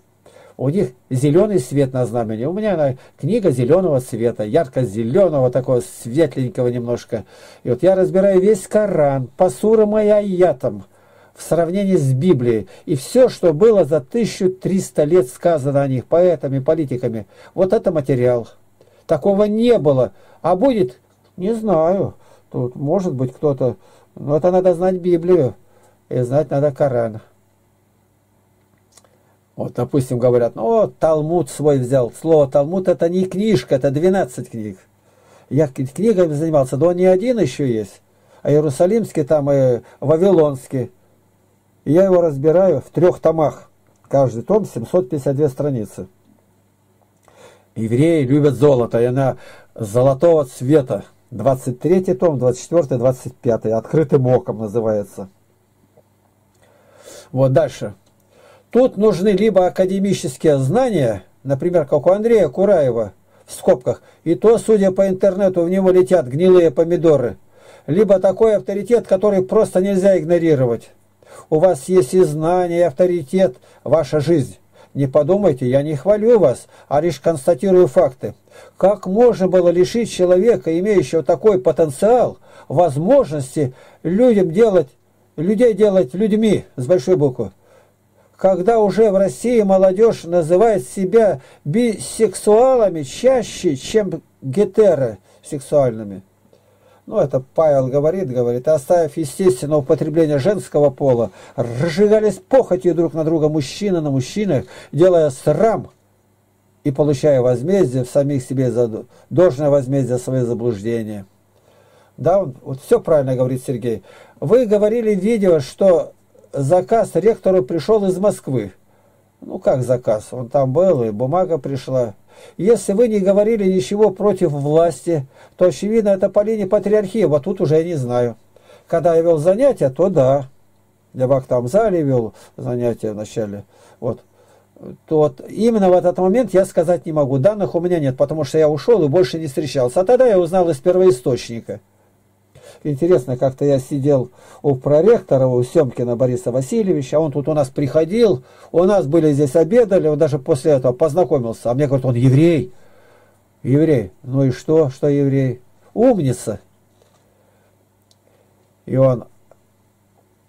У них зеленый цвет на знамени. У меня книга зеленого цвета, ярко-зеленого, такого светленького немножко. И вот я разбираю весь Коран, по сурам и аятам, в сравнении с Библией. И все, что было за 1300 лет сказано о них поэтами, политиками, вот это материал. Такого не было. А будет? Не знаю. Тут может быть кто-то... Но это надо знать Библию. И знать надо Коран. Вот, допустим, говорят, ну, Талмуд свой взял. Слово Талмуд — это не книжка, это 12 книг. Я книгами занимался, но он не один еще есть. А Иерусалимский там и Вавилонский. И я его разбираю в 3 томах. Каждый том 752 страницы. Евреи любят золото, и она золотого цвета. 23 том, 24, 25. «Открытым оком» называется. Вот дальше. Тут нужны либо академические знания, например, как у Андрея Кураева, в скобках, и то, судя по интернету, в него летят гнилые помидоры, либо такой авторитет, который просто нельзя игнорировать. У вас есть и знания, и авторитет, ваша жизнь. Не подумайте, я не хвалю вас, а лишь констатирую факты. Как можно было лишить человека, имеющего такой потенциал, возможности людей делать людьми, с большой буквы? Когда уже в России молодежь называет себя бисексуалами чаще, чем гетеросексуальными. Ну, это Павел говорит, оставив естественное употребление женского пола, разжигались похотью друг на друга мужчины на мужчинах, делая срам и получая возмездие в самих себе, должное возмездие за свои заблуждения. Да, вот все правильно говорит Сергей. Вы говорили в видео, что... Заказ ректору пришел из Москвы. Ну как заказ? Он там был, и бумага пришла. Если вы не говорили ничего против власти, то, очевидно, это по линии патриархии. Вот тут уже я не знаю. Когда я вел занятия, то да. Я в актовом зале вел занятия вначале. Вот. То вот именно в этот момент я сказать не могу. Данных у меня нет, потому что я ушел и больше не встречался. А тогда я узнал из первоисточника. Интересно, как-то я сидел у проректора, у Семкина Бориса Васильевича, он тут у нас приходил, у нас были здесь обедали, он даже после этого познакомился. А мне говорят, он еврей. Еврей. Ну и что? Что еврей? Умница. И он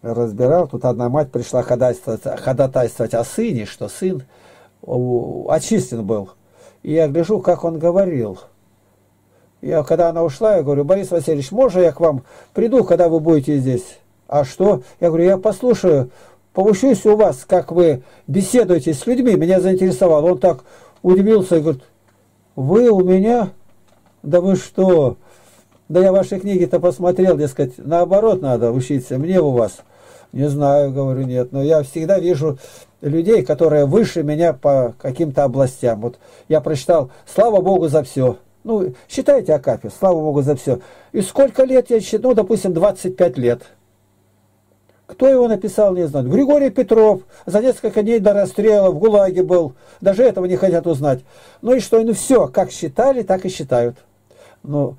разбирал, тут одна мать пришла ходатайствовать о сыне, что сын очистен был. И я гляжу, как он говорил. Я, когда она ушла, я говорю, Борис Васильевич, можно я к вам приду, когда вы будете здесь? А что? Я говорю, я послушаю, поучусь у вас, как вы беседуете с людьми. Меня заинтересовало. Он так удивился и говорит, вы у меня? Да вы что? Да я ваши книги-то посмотрел, дескать, наоборот надо учиться, мне у вас. Не знаю, говорю, нет, но я всегда вижу... людей, которые выше меня по каким-то областям. Вот я прочитал «Слава Богу за все». Ну, считайте Акафист, слава Богу за все. И сколько лет я считаю? Ну, допустим, 25 лет. Кто его написал, не знаю. Григорий Петров за несколько дней до расстрела в ГУЛАГе был. Даже этого не хотят узнать. Ну и что? Ну все, как считали, так и считают. Ну,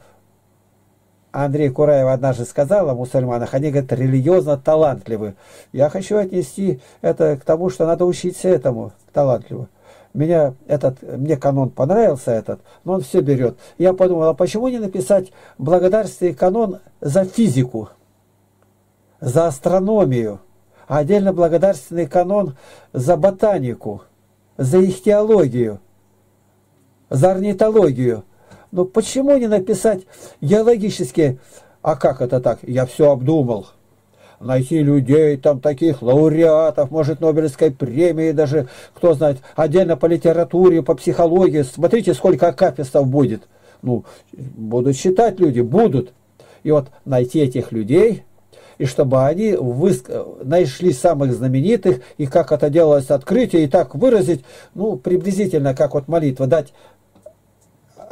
Андрей Кураев однажды сказал о мусульманах, они, говорят, религиозно талантливы. Я хочу отнести это к тому, что надо учиться этому талантливо. Мне канон понравился этот, но он все берет. Я подумал, а почему не написать благодарственный канон за физику, за астрономию, а отдельно благодарственный канон за ботанику, за ихтиологию, за орнитологию. Но почему не написать геологические, а как это так? Я все обдумал. найти людей, там таких лауреатов, может, Нобелевской премии, даже, кто знает, отдельно по литературе, по психологии. Смотрите, сколько акафистов будет. Ну, будут считать люди, будут. И вот найти этих людей, и чтобы они нашли самых знаменитых, и как это делалось открытие, и так выразить, ну, приблизительно, как вот молитва, дать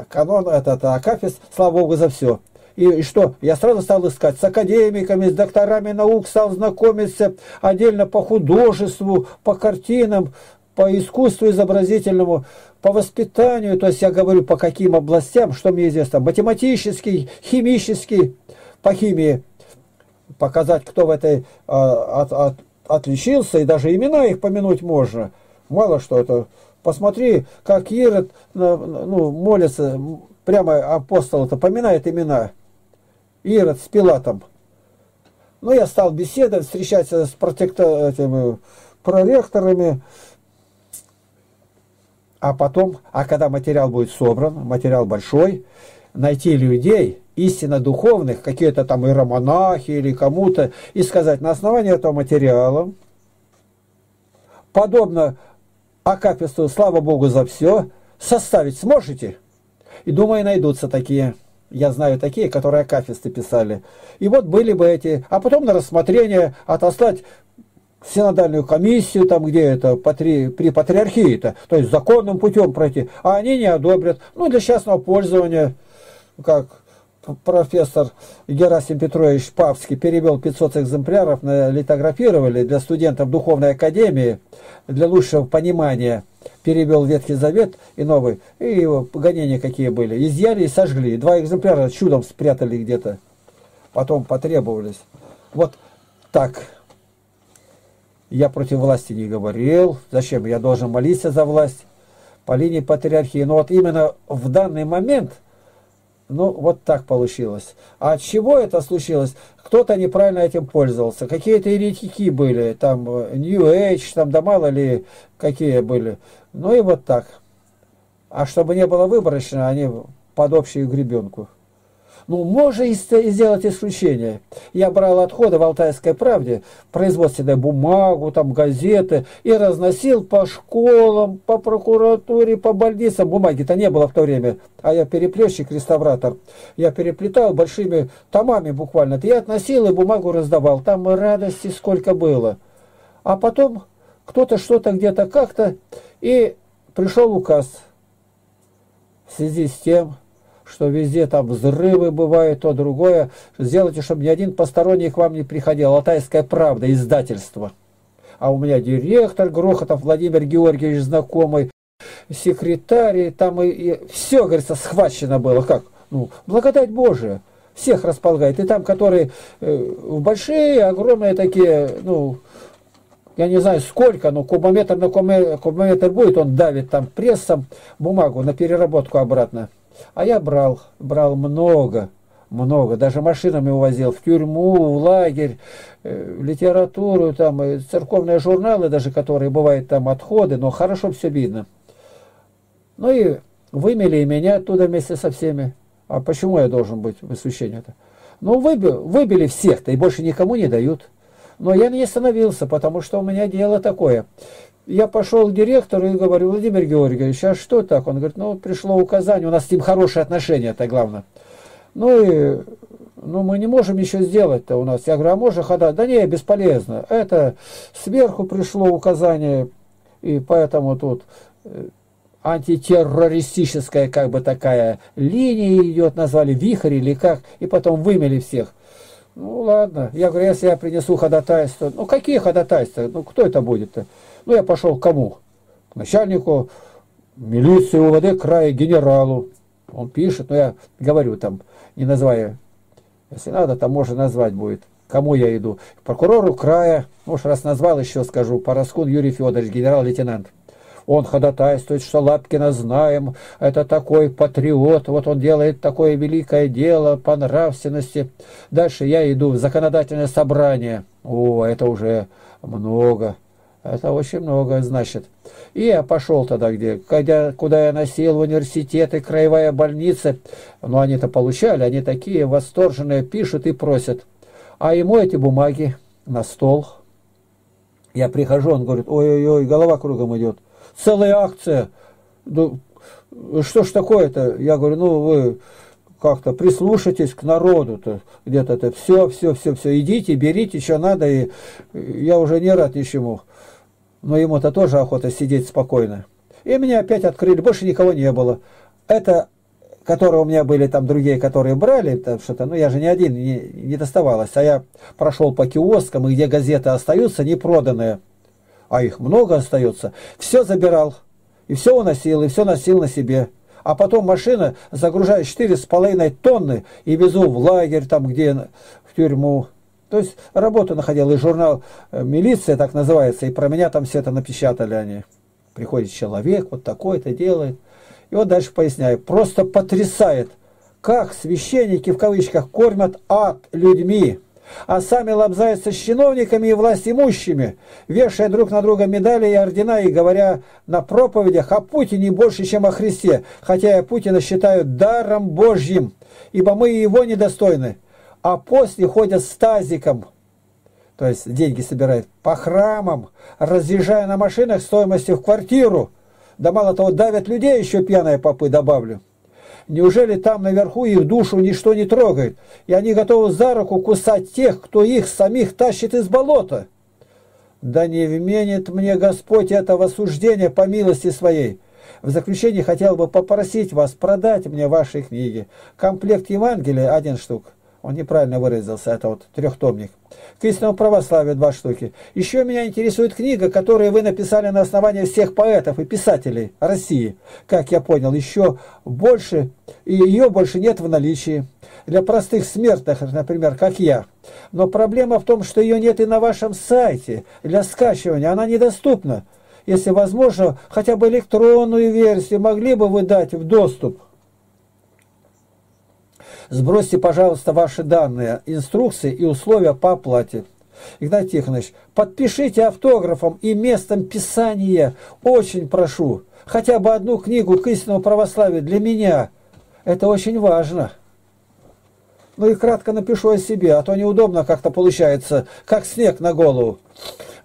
канон, этот акафист, слава Богу за все. И что? Я сразу стал искать с академиками, с докторами наук, стал знакомиться отдельно по художеству, по картинам, по искусству изобразительному, по воспитанию. То есть я говорю, по каким областям, что мне известно. Математический, химический, по химии. Показать, кто в этой отличился, и даже имена их помянуть можно. Мало что это. Посмотри, как Ирод, ну, молится, прямо апостол-то поминает имена. Ирод с Пилатом. Ну, я стал беседовать, встречаться с проректорами. А потом, когда материал будет собран, материал большой, найти людей, истинно духовных, какие-то там иеромонахи или кому-то, и сказать, на основании этого материала, подобно акафисту, слава Богу за все, составить сможете? И думаю, найдутся такие. Я знаю такие, которые акафисты писали. И вот были бы эти. А потом на рассмотрение отослать в синодальную комиссию, там где это, при патриархии-то, то есть законным путем пройти. А они не одобрят. Ну, для частного пользования, как профессор Герасим Петрович Павский перевел 500 экземпляров, литографировали для студентов Духовной Академии, для лучшего понимания. Перевел Ветхий Завет и Новый, и его гонения какие были. Изъяли и сожгли. 2 экземпляра чудом спрятали где-то. Потом потребовались. Вот так. Я против власти не говорил. Зачем? Я должен молиться за власть по линии патриархии. Но вот именно в данный момент, ну, вот так получилось. А от чего это случилось? Кто-то неправильно этим пользовался. Какие-то еретики были, там, New Age, там, да мало ли, какие были. Ну, и вот так. А чтобы не было выборочно, они под общую гребенку. Ну, можно и сделать исключение. Я брал отходы в «Алтайской правде», производственную бумагу, там, газеты, и разносил по школам, по прокуратуре, по больницам. Бумаги-то не было в то время. А я переплетчик-реставратор. Я переплетал большими томами буквально. Я относил и бумагу раздавал. Там радости сколько было. А потом кто-то что-то где-то как-то, и пришел указ в связи с тем, что везде там взрывы бывают, то другое. Сделайте, чтобы ни один посторонний к вам не приходил. «Алтайская правда», издательство. А у меня директор Грохотов Владимир Георгиевич знакомый, секретарь, там и все, говорится, схвачено было. Как? Ну, благодать Божия. Всех располагает. И там, которые большие, огромные такие, ну, я не знаю сколько, но кубометр на кубометр будет, он давит там прессом бумагу на переработку обратно. А я брал много, даже машинами увозил в тюрьму, в лагерь, литературу, там, и церковные журналы даже, которые бывают там отходы, но хорошо все видно. Ну и вымели меня оттуда вместе со всеми. А почему я должен быть в освящении-то? Ну, выбили всех-то и больше никому не дают. Но я не остановился, потому что у меня дело такое. Я пошел к директору и говорю, Владимир Георгиевич, а что так? Он говорит, ну, пришло указание, у нас с ним хорошие отношения, это главное. Ну, и ну, мы не можем ничего сделать-то у нас. Я говорю, а можно ходить? Да не, бесполезно. Это сверху пришло указание, и поэтому тут антитеррористическая, как бы такая, линия идет, назвали вихрь или как, и потом вымели всех. Ну, ладно. Я говорю, если я принесу ходатайство, ну, какие ходатайства? Ну, кто это будет-то? Ну, я пошел к кому? К начальнику милиции УВД края, генералу. Он пишет, но я говорю там, не называя. Если надо, там можно назвать будет. Кому я иду? К прокурору края. Может, раз назвал, еще скажу. Парускун Юрий Федорович, генерал-лейтенант. Он ходатайствует, что Лапкина знаем. Это такой патриот. Вот он делает такое великое дело по нравственности. Дальше я иду в законодательное собрание. О, это уже много. Это очень много значит. И я пошел тогда, куда я носил, в университеты, краевая больница. Но они-то получали, они такие восторженные, пишут и просят. А ему эти бумаги на стол. Я прихожу, он говорит, ой-ой-ой, голова кругом идет. Целая акция. Что ж такое-то? Я говорю, ну вы как-то прислушайтесь к народу-то. Где-то это все. Идите, берите, что надо. И я уже не рад ничему. Но ему-то тоже охота сидеть спокойно. И меня опять открыли. Больше никого не было. Это... которые у меня были там другие, которые брали, там что-то, ну я же не один, не доставалось, а я прошел по киоскам, и где газеты остаются непроданные, а их много остается, все забирал, и все уносил, и все носил на себе. А потом машина загружает 4,5 тонны и везу в лагерь, там где, в тюрьму. То есть работу находил, и журнал «Милиция» так называется, и про меня там все это напечатали они. Приходит человек, вот такой-то делает. И вот дальше поясняю. Просто потрясает, как священники, в кавычках, кормят ад людьми, а сами лобзаются с чиновниками и властимущими, вешая друг на друга медали и ордена, и говоря на проповедях о Путине больше, чем о Христе, хотя я Путина считаю даром Божьим, ибо мы его недостойны. А после ходят с тазиком, то есть деньги собирают по храмам, разъезжая на машинах стоимостью в квартиру. Да мало того, давят людей, еще пьяные попы, добавлю. Неужели там наверху их душу ничто не трогает? И они готовы за руку кусать тех, кто их самих тащит из болота. Да не вменит мне Господь этого суждения по милости своей. В заключение хотел бы попросить вас продать мне ваши книги. Комплект Евангелия 1 штук. Он неправильно выразился, это вот трехтомник. К истинному православию 2 штуки. Еще меня интересует книга, которую вы написали на основании всех поэтов и писателей России. Как я понял, еще больше, и ее больше нет в наличии. Для простых смертных, например, как я. Но проблема в том, что ее нет и на вашем сайте. Для скачивания она недоступна. Если возможно, хотя бы электронную версию могли бы вы дать в доступ. Сбросьте, пожалуйста, ваши данные, инструкции и условия по оплате. Игнатий Тихонович, подпишите автографом и местом писания. Очень прошу. Хотя бы одну книгу к истинному православию для меня. Это очень важно. Ну и кратко напишу о себе, а то неудобно как-то получается, как снег на голову.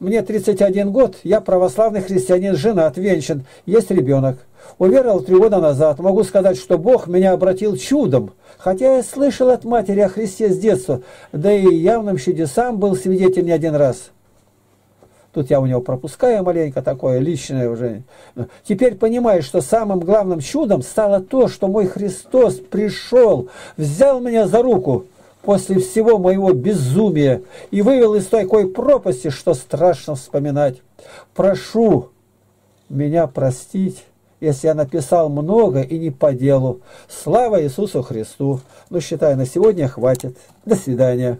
Мне 31 год, я православный христианин, женат, венчан, есть ребенок. Уверовал 3 года назад. Могу сказать, что Бог меня обратил чудом. Хотя я слышал от матери о Христе с детства, да и явным чудесам был свидетель не один раз. Тут я у него пропускаю маленько такое, личное уже. Теперь понимаю, что самым главным чудом стало то, что мой Христос пришел, взял меня за руку после всего моего безумия и вывел из такой пропасти, что страшно вспоминать. Прошу меня простить, если я написал много и не по делу. Слава Иисусу Христу! Ну, считаю, на сегодня хватит. До свидания.